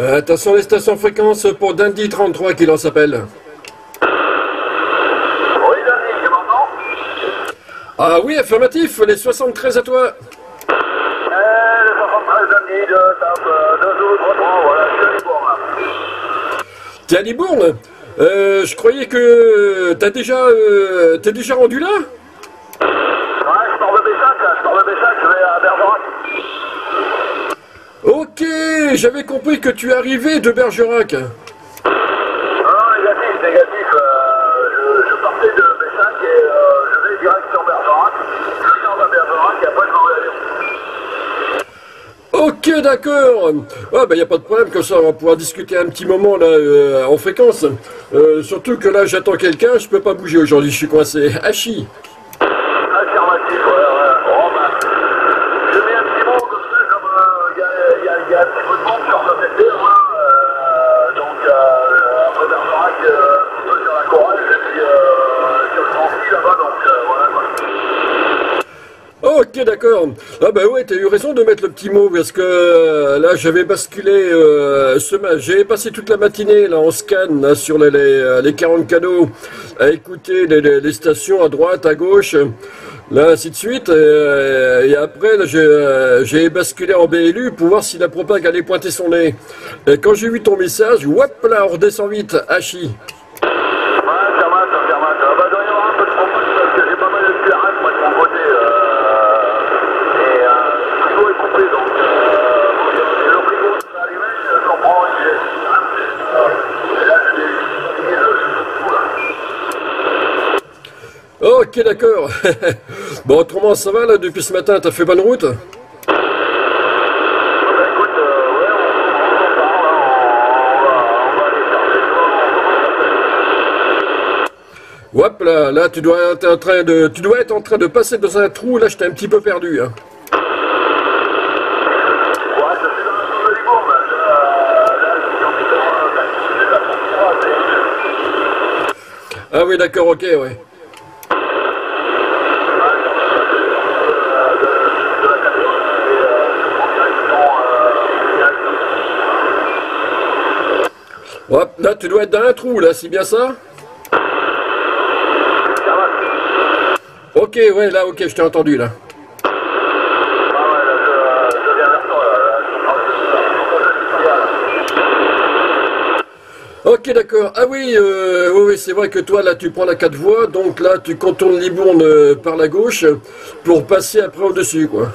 Attention les stations fréquences pour Dundee33 qui lance appel. Oui, Dundee, tu m'entends? Ah oui, affirmatif, les 73 à toi. Les 73 Dundee, voilà, je suis à Libourne. T'es à Libourne? Je croyais que t'as déjà, t'es déjà rendu là? Ouais, je pars de Bessac, je vais à Bergerac. Ok, j'avais compris que tu arrivais de Bergerac. Non, négatif, négatif. Je partais de Bessac et je vais direct sur Bergerac. Je sors de Bergerac et après je m'en vais à Lyon. Ok, d'accord. Ah bah y a pas de problème, comme ça on va pouvoir discuter un petit moment là en fréquence. Surtout que là j'attends quelqu'un, je peux pas bouger aujourd'hui, je suis coincé. Hachi. Ok, d'accord. Ah bah ouais, t'as eu raison de mettre le petit mot parce que là j'avais basculé j'ai passé toute la matinée là en scan là, sur les 40 canaux à écouter les stations à droite, à gauche, là ainsi de suite. Et après là j'ai basculé en BLU pour voir si la propague allait pointer son nez. Et quand j'ai vu ton message, hop là, on redescend vite, Hachi. Ok, d'accord. Bon, autrement, ça va, là, depuis ce matin, t'as fait bonne route? Bah, écoute, ouais, on part, là, on va aller chercher, on commence à faire. Hop, là, là, tu dois être en train de passer dans un trou, là, je t'ai un petit peu perdu, hein. Ah oui, d'accord, ok, ouais. Hop, là tu dois être dans un trou, là, c'est bien ça? Ok, ouais, là, ok, je t'ai entendu, là. Ok, d'accord. Ah oui, oui, c'est vrai que toi, là, tu prends la 4 voies, donc là, tu contournes Libourne par la gauche pour passer après au-dessus, quoi.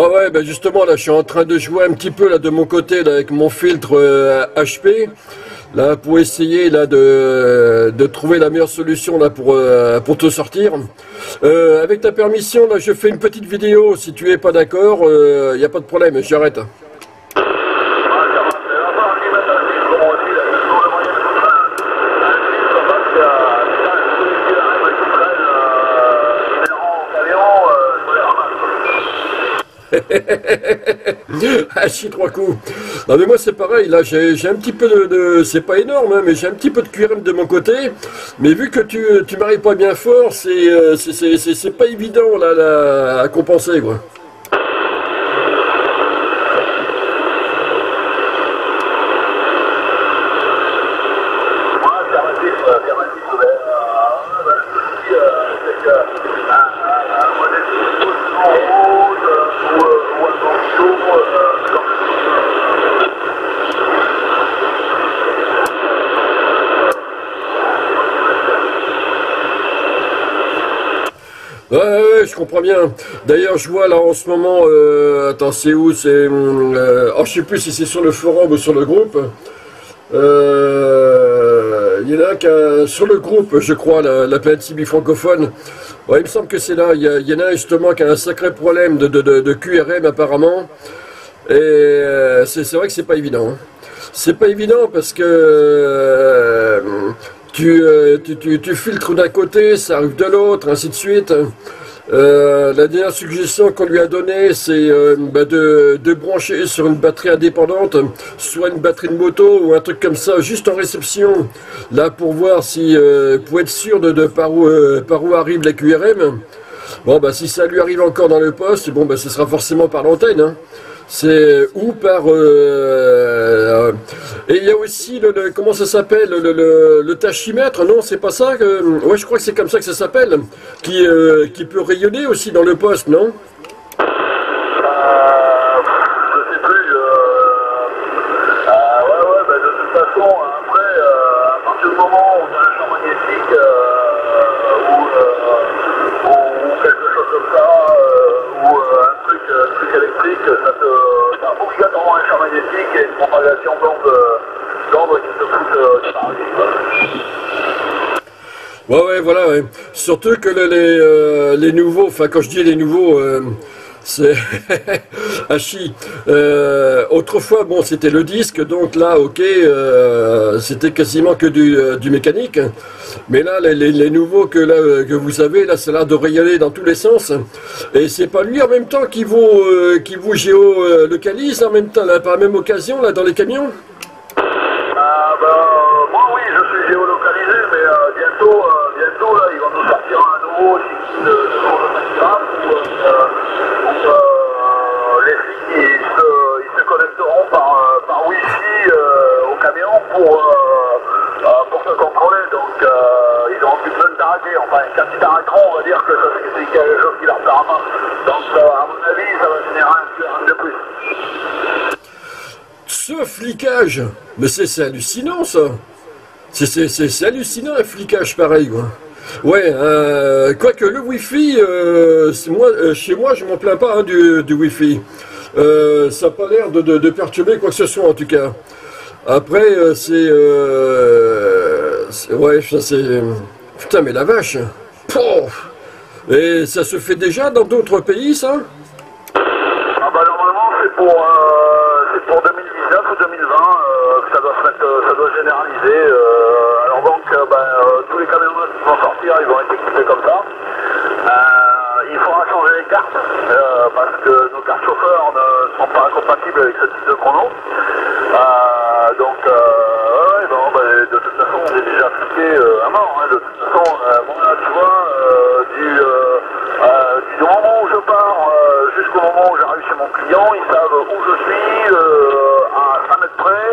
Oh ouais, ben justement là je suis en train de jouer un petit peu là de mon côté là, avec mon filtre HP là pour essayer là de trouver la meilleure solution là pour te sortir. Avec ta permission là je fais une petite vidéo, si tu es pas d'accord, y a pas de problème, j'arrête. Hachi trois coups. Non mais moi c'est pareil, là j'ai un petit peu de c'est pas énorme hein, mais j'ai un petit peu de QRM de mon côté. Mais vu que tu m'arrives pas bien fort, c'est pas évident là, à compenser quoi. Ouais, je comprends bien. D'ailleurs, je vois là en ce moment, attends, c'est où? C'est, je sais plus si c'est sur le forum ou sur le groupe. Il y en a qu'un sur le groupe, je crois, la planète Cibi francophone. Ouais, il me semble que c'est là. Il y en a justement qui a un sacré problème de QRM apparemment. Et c'est vrai que c'est pas évident. Hein. C'est pas évident parce que. Tu filtres d'un côté, ça arrive de l'autre, ainsi de suite. La dernière suggestion qu'on lui a donnée, c'est de brancher sur une batterie indépendante, soit une batterie de moto ou un truc comme ça, juste en réception, là pour voir si, pour être sûr de par où arrive la QRM. Bon bah si ça lui arrive encore dans le poste, bon bah ce sera forcément par l'antenne, hein. C'est ou par et il y a aussi le comment ça s'appelle, le tachymètre, non c'est pas ça que, ouais je crois que c'est comme ça que ça s'appelle, qui peut rayonner aussi dans le poste, non? Je sais plus, ouais bah de toute façon après à partir du moment où on a un champ magnétique ou quelque chose comme ça ou un truc électrique, ça te obligatoirement un champ magnétique et une propagation d'ombre qui se pousse par les. Ouais voilà ouais. Surtout que les nouveaux, enfin quand je dis les nouveaux c'est Hachi. Autrefois bon c'était le disque, donc là ok c'était quasiment que du mécanique, mais là les nouveaux que vous avez là, c'est là de rayaler dans tous les sens, et c'est pas lui en même temps qui vous géolocalise en même temps là, par la même occasion là dans les camions. Moi oui je suis géolocalisé, mais bientôt là ils vont nous sortir un nouveau outil ils se connecteront par Wi-Fi au camion pour se contrôler, donc ils n'auront plus besoin de taraquer, enfin quand ils taraqueront on va dire que c'est quelque chose qui leur parle, donc à mon avis ça va générer un de plus. Ce flicage, mais c'est hallucinant ça, c'est hallucinant un flicage pareil quoi. Ouais, quoique le Wi-Fi, chez moi je m'en plains pas hein, du Wi-Fi. Ça n'a pas l'air de perturber quoi que ce soit en tout cas. Après, ouais, ça c'est... Putain mais la vache Pouf. Et ça se fait déjà dans d'autres pays ça? Ah bah normalement c'est pour 2019 ou 2020 que ça doit généraliser. Alors donc tous les camions qui vont sortir, ils vont être équipés comme ça. Il faudra changer les cartes parce que nos cartes chauffeurs ne sont pas compatibles avec ce type de chrono. Ouais, bon, de toute façon on est déjà fliqué à mort. Hein, de toute façon, bon là tu vois, du moment où je pars jusqu'au moment où j'arrive chez mon client, ils savent où je suis à 5 mètres près,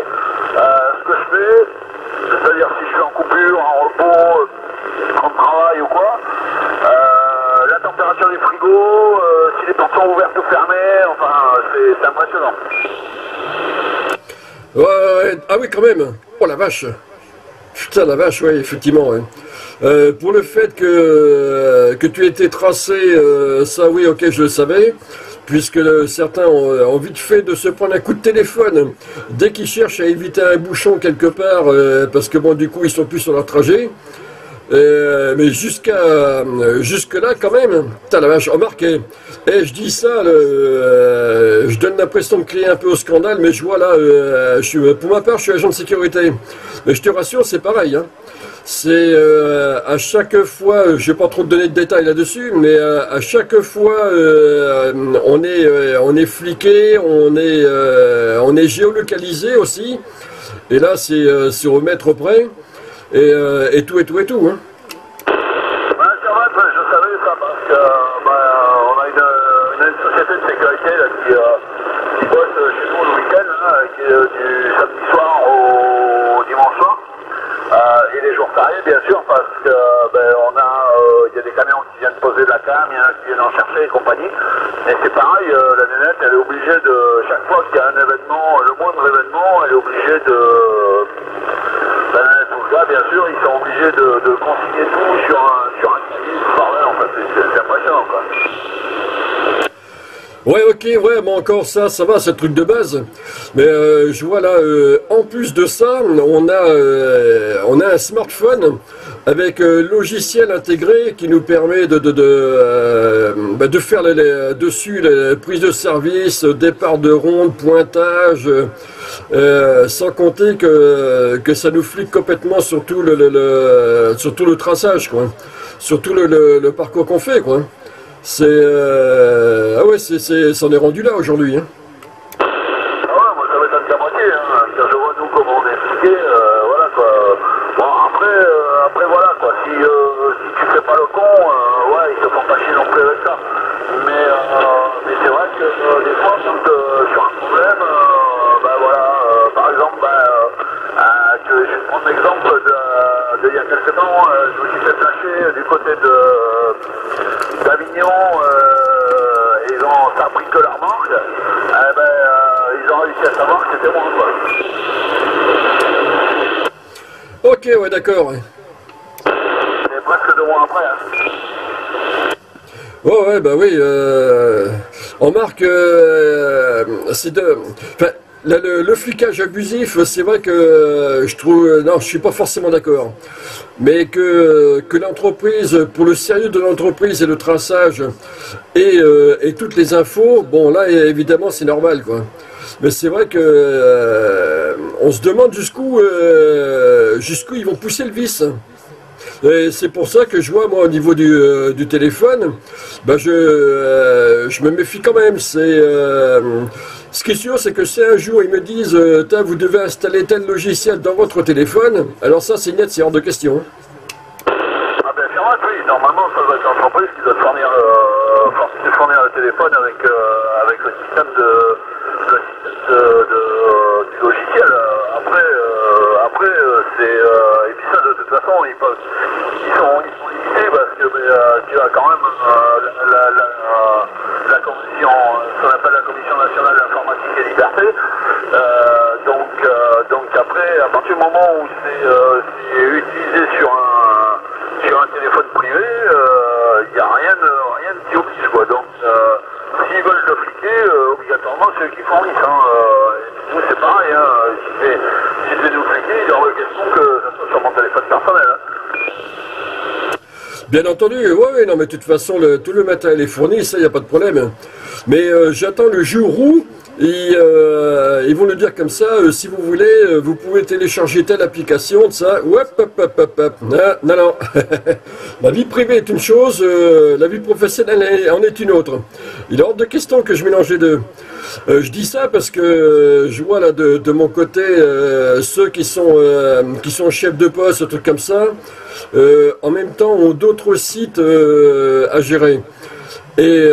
ce que je fais, c'est-à-dire si je suis en coupure, en repos, en travail ou quoi. Température du frigo, si les portes sont ouvertes ou fermées, enfin c'est impressionnant. Ouais, ah oui quand même. Oh la vache. Putain la vache, oui effectivement. Ouais. Pour le fait que tu étais tracé, ça oui ok je le savais, puisque certains ont vite fait de se prendre un coup de téléphone dès qu'ils cherchent à éviter un bouchon quelque part, parce que bon du coup ils sont plus sur leur trajet. Mais jusque-là quand même, putain la vache, remarque, et je dis ça, je donne l'impression de créer un peu au scandale, mais je vois là, pour ma part je suis agent de sécurité, mais je te rassure c'est pareil, hein. C'est à chaque fois, je vais pas trop te donner de détails là-dessus, mais à chaque fois on est fliqué, on est géolocalisé aussi, et là c'est au mètre près. Et tout. Hein. Bah, c'est vrai, je savais ça parce que on a une société de sécurité là, qui bosse chez nous le week-end, du samedi soir au dimanche soir, et les jours fériés bien sûr, parce que il y a des camions qui viennent poser de la cam, il y en a qui viennent en chercher et compagnie. Et c'est pareil, la nénette elle est obligée de, chaque fois qu'il y a un événement, le moindre événement, elle est obligée de. Bien sûr, ils sont obligés de consigner tout sur un petit par là, en fait, c'est impressionnant, quoi. Ouais, ok, ouais, mais encore ça va, c'est le truc de base. Mais je vois là, en plus de ça, on a un smartphone avec logiciel intégré qui nous permet de faire dessus les prises de service, départ de ronde, pointage, sans compter que ça nous flique complètement sur tout le traçage, quoi, sur tout le parcours qu'on fait, quoi. C'est... Ah ouais, c'en est rendu là aujourd'hui. Hein. Ah ouais, moi ça m'étonne qu'à moitié, hein. Quand je vois nous comment on est expliqué, voilà quoi. Bon, après, voilà quoi, si tu fais pas le con, ouais, ils te font pas chier non plus avec ça. Mais c'est vrai que des fois, quand sur un problème, voilà, par exemple, je vais prendre l'exemple de il y a quelques temps, je me suis fait flasher du côté d'Avignon, ça a pris que leur marque, ils ont réussi à savoir que c'était moi. Quoi. Ok, ouais, d'accord. Ouais. C'est presque 2 mois après. Hein. Oh, ouais, bah oui, on marque, c'est de... Là, le flicage abusif, c'est vrai que je trouve, non, je suis pas forcément d'accord, mais que l'entreprise, pour le sérieux de l'entreprise et le traçage et toutes les infos, bon là évidemment c'est normal quoi. Mais c'est vrai que on se demande jusqu'où ils vont pousser le vice. Et c'est pour ça que je vois, moi, au niveau du téléphone, ben je me méfie quand même. Ce qui est sûr, c'est que si un jour ils me disent vous devez installer tel logiciel dans votre téléphone, alors ça, c'est net, c'est hors de question. Ah ben c'est vrai, oui, normalement, ça doit être l'entreprise qui doit fournir, le téléphone avec, avec le système du logiciel. Après, c'est... de toute façon, ils sont limités parce que tu as quand même la commission, ce qu'on appelle la Commission nationale de l'informatique et liberté. Donc après, à partir du moment où c'est utilisé sur un téléphone privé, il n'y a rien qui oblige quoi. Donc s'ils veulent le fliquer, obligatoirement c'est eux qui fournissent. Hein, nous c'est pareil, hein, si c'est nous fliquer, il y aura question que ça soit sur mon téléphone personnel. Hein. Bien entendu, oui, non mais de toute façon tout le matériel est fourni, ça il n'y a pas de problème. Mais j'attends le jour où ils vont le dire comme ça, si vous voulez, vous pouvez télécharger telle application, de ça, hop, hop, hop, hop, hop. Non. La vie privée est une chose, la vie professionnelle en est une autre. Il est hors de question que je mélange les deux. Je dis ça parce que je vois là de mon côté ceux qui sont chefs de poste, un truc comme ça, en même temps ont d'autres sites à gérer. Et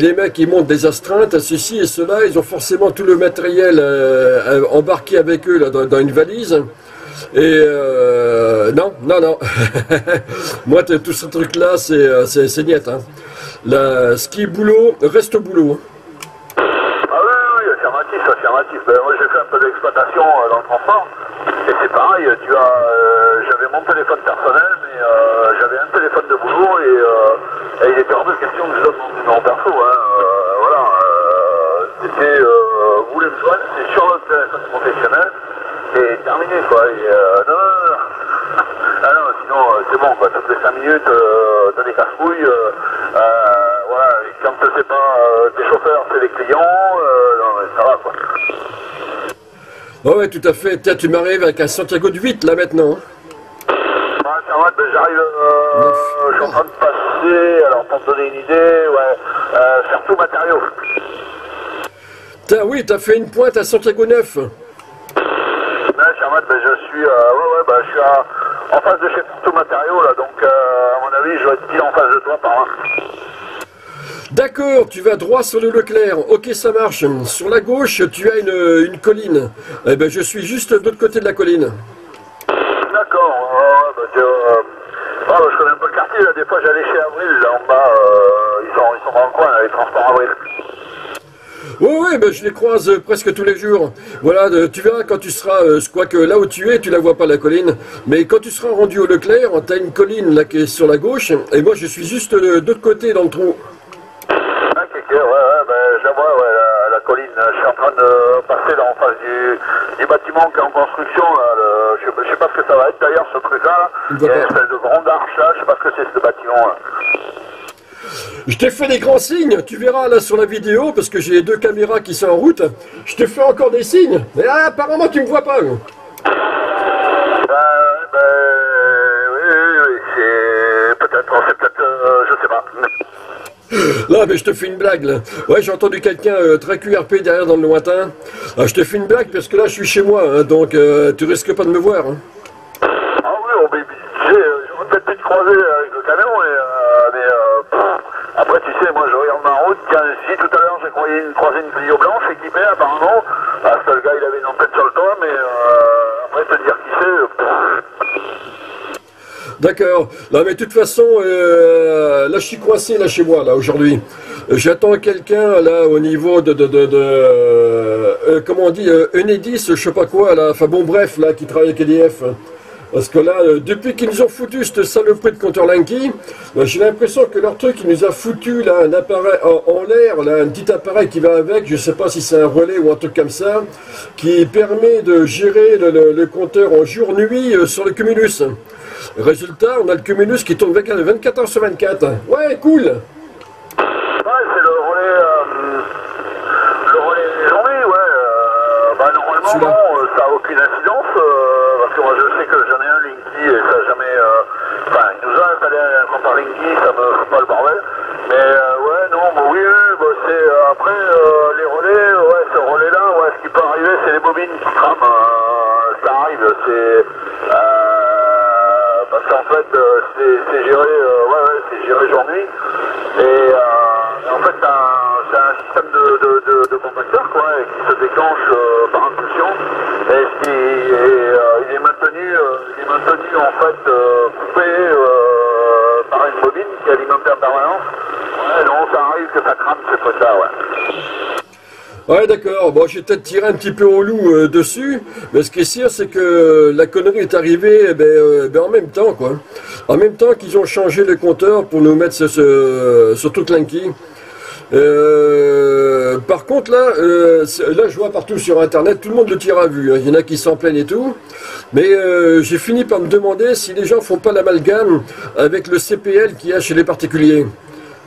les mecs ils montent des astreintes à ceci et cela, ils ont forcément tout le matériel embarqué avec eux là, dans une valise. Et non. Moi tout ce truc là c'est niette. Hein. Ce qui est boulot reste boulot. Ah oui, affirmatif. Ben, moi j'ai fait un peu d'exploitation dans le transport. Et c'est pareil, j'avais mon téléphone personnel, mais j'avais un téléphone de boulot et il était hors de question que je donne mon numéro perso. Hein, voilà, c'était, vous voulez me joindre, c'est sur votre téléphone professionnel et terminé quoi. Et, non. Ah non, sinon c'est bon quoi, ça fait 5 minutes dans les casse-couilles. Voilà, et quand c'est pas des chauffeurs, c'est des clients, non, ça va quoi. Oh ouais, tout à fait. Tiens, tu m'arrives avec un Santiago de 8 là maintenant. Ah, c'est vrai, j'arrive. Je suis en train de passer. Alors, pour te donner une idée, ouais. Surtout matériaux. Tiens, oui, t'as fait une pointe à Santiago 9. Ouais, Charmat, je suis. Je suis en face de chez Surtout matériaux là. Donc, à mon avis, je vais être pile en face de toi par là. D'accord, tu vas droit sur le Leclerc, ok ça marche. Sur la gauche, tu as une colline. Eh ben, je suis juste de l'autre côté de la colline. D'accord, je connais un peu le quartier, là. Des fois j'allais chez Avril, là en bas, ils sont dans le coin, là, les transports Avril. Oui, ben, je les croise presque tous les jours. Voilà, tu verras quand tu seras, quoique là où tu es, tu la vois pas la colline, mais quand tu seras rendu au Leclerc, tu as une colline là qui est sur la gauche, et moi je suis juste de l'autre côté dans le trou. Je la vois, la colline. Je suis en train de passer là en face du bâtiment qui est en construction. Là, je sais pas ce que ça va être d'ailleurs ce truc-là. Il y a une espèce de grande arche là. Je sais pas ce que c'est ce bâtiment. Là. Je t'ai fait des grands signes. Tu verras là sur la vidéo parce que j'ai 2 caméras qui sont en route. Je te fais encore des signes. Mais là, apparemment tu me vois pas. Oui, c'est peut-être. Je sais pas. Là, mais je te fais une blague, là. Ouais, j'ai entendu quelqu'un très QRP derrière dans le lointain. Ah, je te fais une blague parce que là, je suis chez moi, hein, donc tu risques pas de me voir. Hein. Ah oui, mais tu sais, je voudrais peut-être te croiser avec le camion, après, tu sais, moi, je regarde ma route. Tiens, si tout à l'heure, j'ai croisé une Clio blanche équipée, apparemment, parce que le gars, il avait une antenne sur le toit, mais après, te dire qui c'est... D'accord. Non, mais de toute façon, là, je suis coincé, là, chez moi, là, aujourd'hui. J'attends quelqu'un, là, au niveau comment on dit, Enedis, je sais pas quoi, là, enfin, bon, bref, là, qui travaille avec EDF. Parce que là, depuis qu'ils nous ont foutu cette saloperie de Counter-Lanky, j'ai l'impression que leur truc, il nous a foutu, là, un appareil en l'air, là, un petit appareil qui va avec, je sais pas si c'est un relais ou un truc comme ça, qui permet de gérer le compteur en jour-nuit sur le Cumulus. Résultat, on a le Cumulus qui tourne 24 h sur 24. Ouais, cool. Ouais, c'est le relais journée, ouais. Bah, normalement, ça n'a aucune incidence, parce que moi, je sais que j'en ai un Linky et ça jamais... Enfin, il nous a installé un compte par Linky, ça me fout pas le bordel. Mais ouais, non, bah, oui, bah, c'est... après, les relais, ouais, ce relais-là, ouais, ce qui peut arriver, c'est les bobines qui crament. Ça arrive, c'est... en fait, c'est géré, ouais, géré jour-nuit. Et en fait, c'est un système de contacteurs, quoi, et qui se déclenche par impulsion. Et, il est maintenu, en fait, coupé par une bobine qui alimente en permanence. Ouais, non, ça arrive que ça crame, c'est pas ça, ouais. Ouais, d'accord, bon, j'ai peut-être tiré un petit peu au loup dessus, mais ce qui est sûr, c'est que la connerie est arrivée en même temps, quoi. En même temps qu'ils ont changé le compteur pour nous mettre ce truc Lanky. Par contre, là, je vois partout sur Internet, tout le monde le tire à vue, hein. Il y en a qui s'en plaignent et tout, mais j'ai fini par me demander si les gens font pas l'amalgame avec le CPL qu'il y a chez les particuliers.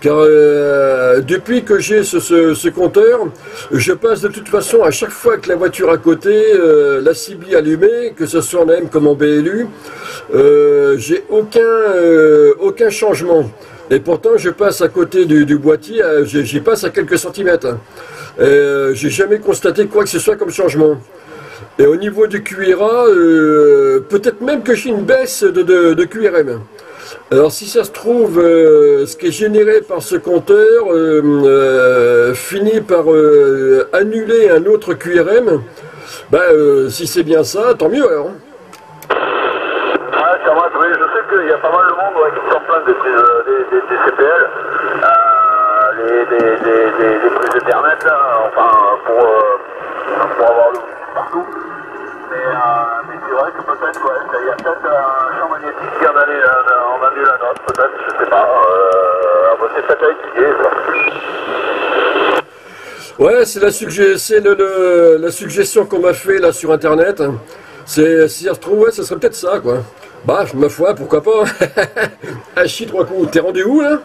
Car depuis que j'ai ce compteur, je passe de toute façon à chaque fois que la voiture à côté, la Cibi allumée, que ce soit en AM comme en BLU, j'ai aucun changement. Et pourtant, je passe à côté du boîtier, j'y passe à quelques centimètres. J'ai jamais constaté quoi que ce soit comme changement. Et au niveau du QRA, peut-être même que j'ai une baisse de QRM. Alors si ça se trouve, ce qui est généré par ce compteur finit par annuler un autre QRM, si c'est bien ça, tant mieux alors. Ah, ça va, oui, je sais qu'il y a pas mal de monde qui s'en plaint des CPL, des prises Ethernet, là, enfin, pour avoir le partout. Mais c'est vrai que peut-être, il y a peut-être un champ magnétique qui en a mis la note, peut-être, je sais pas. C'est peut-être à étudier, ça. Ouais, c'est la suggestion qu'on m'a fait là sur Internet. C'est, si ça se trouve, ouais, ça serait peut-être ça, quoi. Bah, ma foi, pourquoi pas. Un chi trois coups. T'es rendu où, là? Là,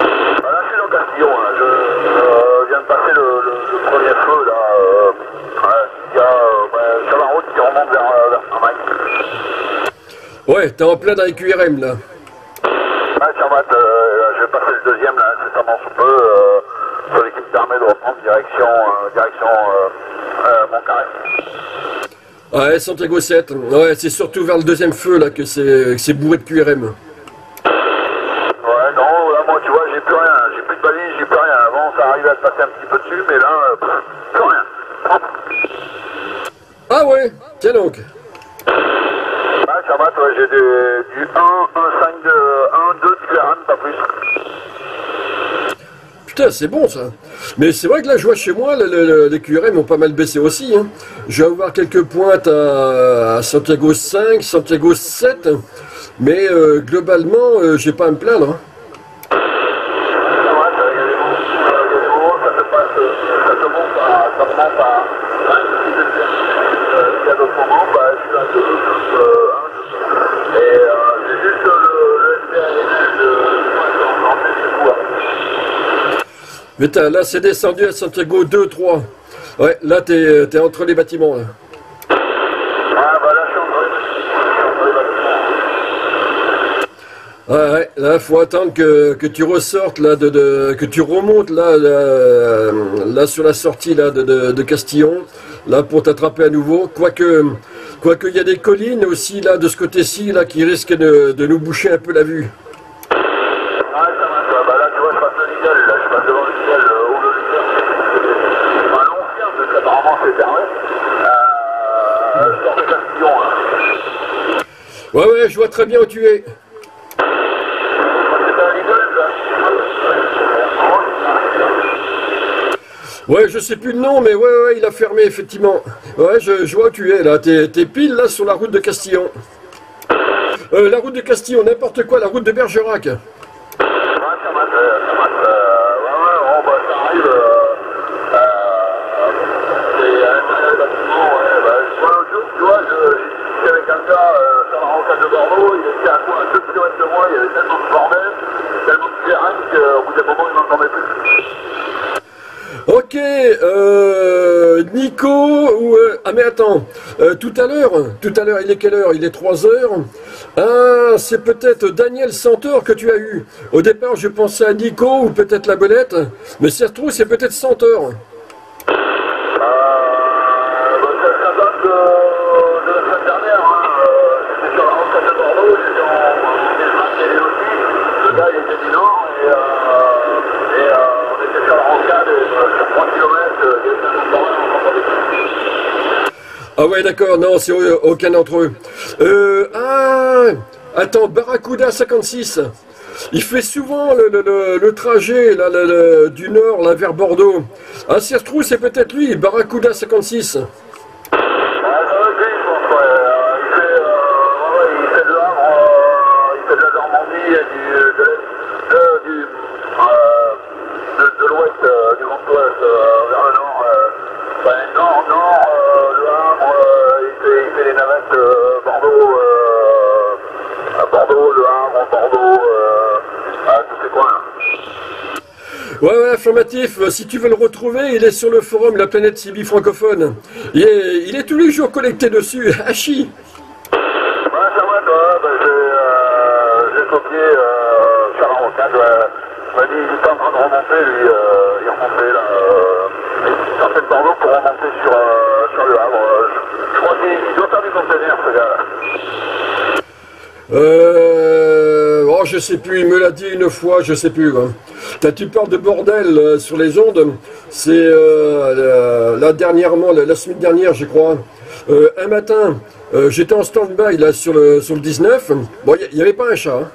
je suis dans Castillon, là. Je viens de passer le premier feu, là. Sur la route qui remonte vers Saint-Max. Ouais, t'es en plein dans les QRM là. Ouais, Saint-Max, je vais passer le deuxième là, incessamment sous peu. Celui qui me permet de reprendre direction Montcarré. Ouais, Santiago 7. Ouais, c'est surtout vers le deuxième feu là que c'est bourré de QRM. Ouais, non, là moi tu vois, j'ai plus rien. J'ai plus de balise, j'ai plus rien. Avant ça arrivait à se passer un petit peu dessus, mais là, plus rien. Ah ouais, tiens donc. Ah, ça va, toi, j'ai du 1, 2 de QRM, pas plus. Putain, c'est bon ça. Mais c'est vrai que là, je vois chez moi, les QRM ont pas mal baissé aussi. Hein. Je vais avoir quelques pointes à Santiago 5, Santiago 7, mais globalement, j'ai pas à me plaindre. Hein. Putain, là c'est descendu à Santiago 2-3. Ouais, là t'es entre les bâtiments là. Ah bah là je suis entre les bâtiments. Ouais, là, faut attendre que tu ressortes, là, que tu remontes, là, là sur la sortie, là, de Castillon, là, pour t'attraper à nouveau. Quoique, il y a des collines aussi, là, de ce côté-ci, là, qui risquent de nous boucher un peu la vue. Ouais, je vois très bien où tu es. Ouais, je sais plus le nom, mais ouais, il a fermé, effectivement. Ouais, je vois où tu es, là. T'es pile, là, sur la route de Castillon. La route de Castillon, n'importe quoi, la route de Bergerac. Ok, Nico, ou ah mais attends, tout à l'heure, il est quelle heure? Il est 3 heures. Ah, c'est peut-être Daniel Santor que tu as eu. Au départ, je pensais à Nico ou peut-être la belette, mais si ça se trouve, c'est peut-être Santor. Ah ouais, d'accord, non, c'est aucun d'entre eux. Attends, Barracuda 56. Il fait souvent le trajet là, du nord là, vers Bordeaux. Ah, si ça se trouve, c'est peut-être lui, Barracuda 56. Ouais, affirmatif, si tu veux le retrouver, il est sur le forum La Planète Cibi Francophone. Il est tous les jours connecté dessus, hachi. Ouais, ça va, toi, j'ai copié Charles Rocade, il m'a dit, il était en train de remonter, lui, il remontait, là, il sortait de Bordeaux pour remonter sur le Havre. Je crois qu'il doit faire du conteneur, ce gars-là. Oh, je sais plus, il me l'a dit une fois, je sais plus, quoi. Tu parles de bordel sur les ondes, c'est là dernièrement, la semaine dernière je crois, un matin, j'étais en stand-by là sur le 19, bon il n'y avait pas un chat, hein.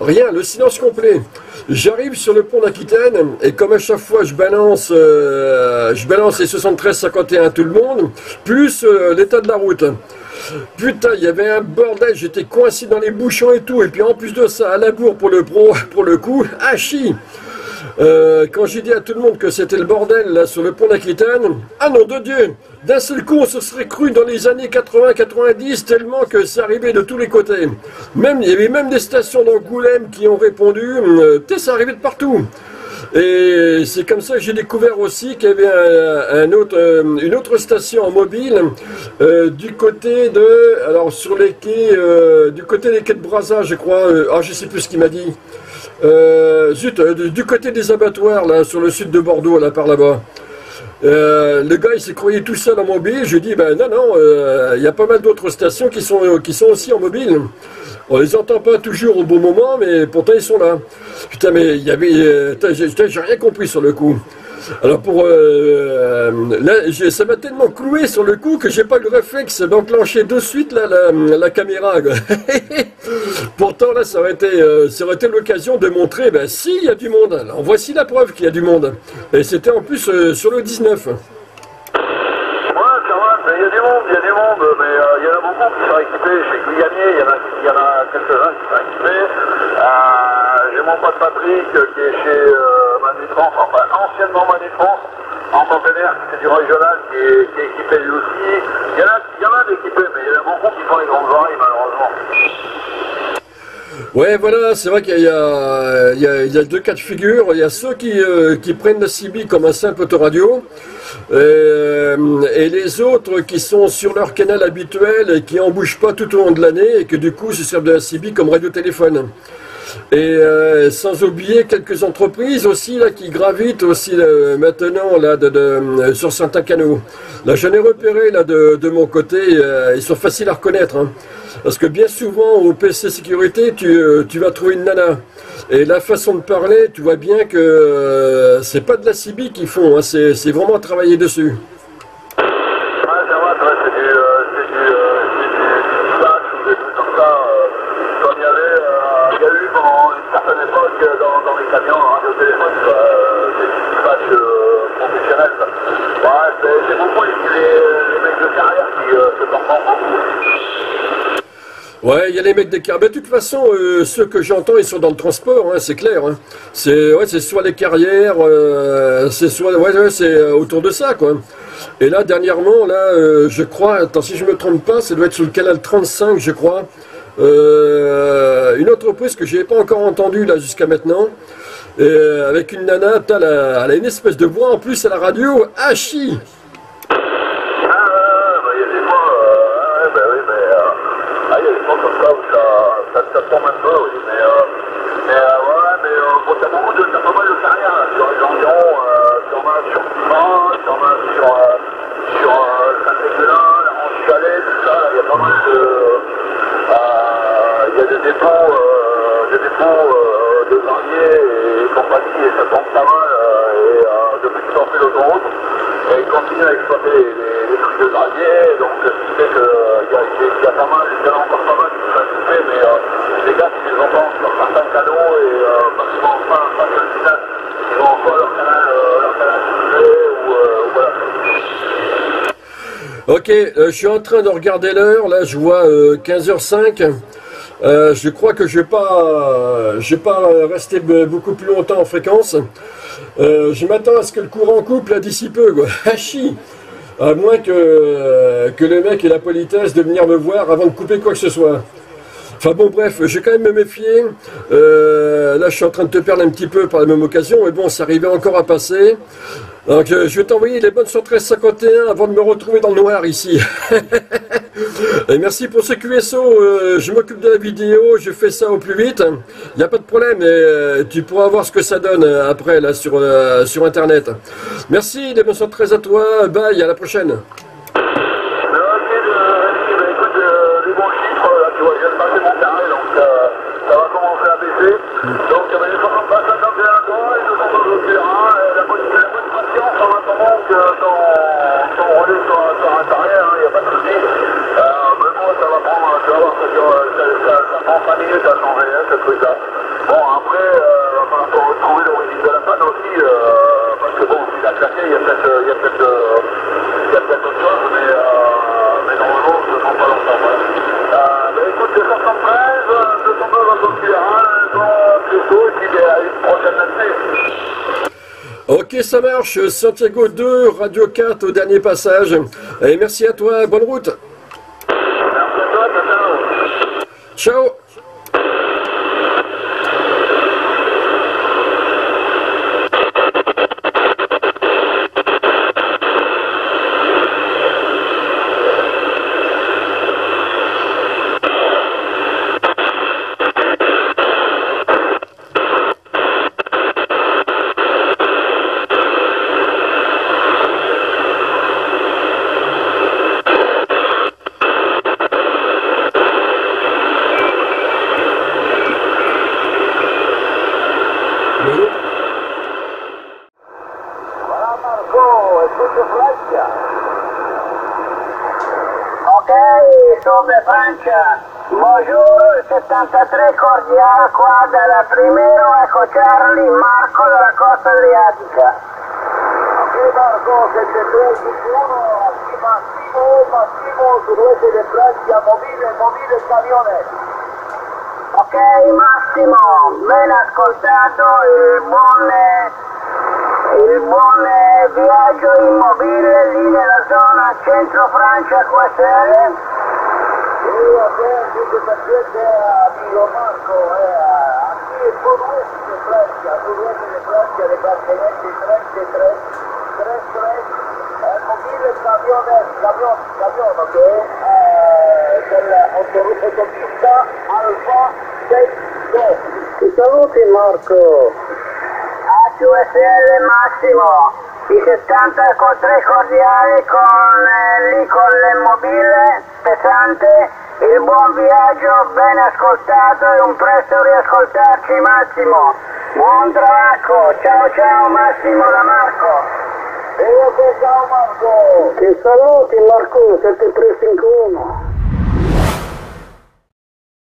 Rien, le silence complet, j'arrive sur le pont d'Aquitaine et comme à chaque fois je balance les 73-51 tout le monde, plus l'état de la route. Putain, il y avait un bordel, j'étais coincé dans les bouchons et tout, et puis en plus de ça, à la bourre pour le coup, hachi. Quand j'ai dit à tout le monde que c'était le bordel là sur le pont d'Aquitaine, ah non de Dieu, d'un seul coup on se serait cru dans les années 80-90 tellement que c'est arrivé de tous les côtés. Même, il y avait même des stations d'Angoulême qui ont répondu, c'est arrivé de partout. Et c'est comme ça que j'ai découvert aussi qu'il y avait une autre station en mobile du côté de, alors sur les quais, du côté des quais de Brazza je crois, je sais plus ce qu'il m'a dit. Zut, du côté des abattoirs, là, sur le sud de Bordeaux, là, par là-bas. Le gars, il s'est croyé tout seul en mobile. Je lui ai dit, ben non, il y a pas mal d'autres stations qui sont aussi en mobile. On les entend pas toujours au bon moment, mais pourtant, ils sont là. Putain, mais il y avait... j'ai rien compris sur le coup. Alors pour... là, ça m'a tellement cloué sur le coup que j'ai pas eu le réflexe d'enclencher de suite là, la caméra. Pourtant là ça aurait été l'occasion de montrer, ben si il y a du monde. Alors voici la preuve qu'il y a du monde. Et c'était en plus sur le 19. Ouais, ça va, mais il y a du monde, mais il y en a beaucoup qui sont équipés. Chez Guyanier, il y en a quelques-uns qui sont équipés. J'ai mon pote Patrick qui est chez... enfin, anciennement Manu France, en conteneur, c'est du régional qui est équipé lui aussi. Il y en a d'équipés, mais il y en a beaucoup qui font les grandes oreilles, malheureusement. Ouais, voilà, c'est vrai qu'il y a deux cas de figure. Il y a ceux qui prennent la Cibi comme un simple autoradio, et les autres qui sont sur leur canal habituel et qui n'en bougent pas tout au long de l'année et que du coup se servent de la Cibi comme radio-téléphone. Et sans oublier quelques entreprises aussi là, qui gravitent aussi là, maintenant là, sur certains canaux. Là, j'en ai repéré là, de mon côté, ils sont faciles à reconnaître. Hein. Parce que bien souvent, au PC Sécurité, tu vas trouver une nana. Et la façon de parler, tu vois bien que c'est pas de la Cibi qu'ils font, hein, c'est vraiment travailler dessus. Ouais, il y a les mecs des carrières. De toute façon, ceux que j'entends, ils sont dans le transport, hein, c'est clair. Hein. C'est ouais, c'est soit les carrières, c'est soit c'est autour de ça, quoi. Et là, dernièrement, là, je crois, attends, si je me trompe pas, ça doit être sur le canal 35, je crois. Une entreprise que j'ai pas encore entendue là jusqu'à maintenant. Et, avec une nana, elle a une espèce de voix en plus à la radio, hachi. Ok, je suis en train de regarder l'heure, là je vois 15h05, je crois que je vais pas rester beaucoup plus longtemps en fréquence, je m'attends à ce que le courant coupe là d'ici peu, quoi. Hachi, à moins que le mec ait la politesse de venir me voir avant de couper quoi que ce soit. Enfin bon bref, je vais quand même me méfier, là je suis en train de te perdre un petit peu par la même occasion, mais bon ça arrivait encore à passer. Donc je vais t'envoyer les bonnes sur 1351 avant de me retrouver dans le noir ici. Et merci pour ce QSO, je m'occupe de la vidéo, je fais ça au plus vite. Il n'y a pas de problème, et, tu pourras voir ce que ça donne après là sur internet. Merci, les bonnes sur 13 à toi, bye, à la prochaine. Ok, ça marche, Santiago 2, Radio 4 au dernier passage. Et merci à toi, bonne route. Ciao. Ti saluti Marco. A QSL Massimo, i 70 con 3 cordiali con l'immobile pesante, il buon viaggio, ben ascoltato e un presto riascoltarci Massimo. Buon travacco, ciao ciao Massimo da Marco. Io che ciao Marco. Ti saluti Marco, 7351.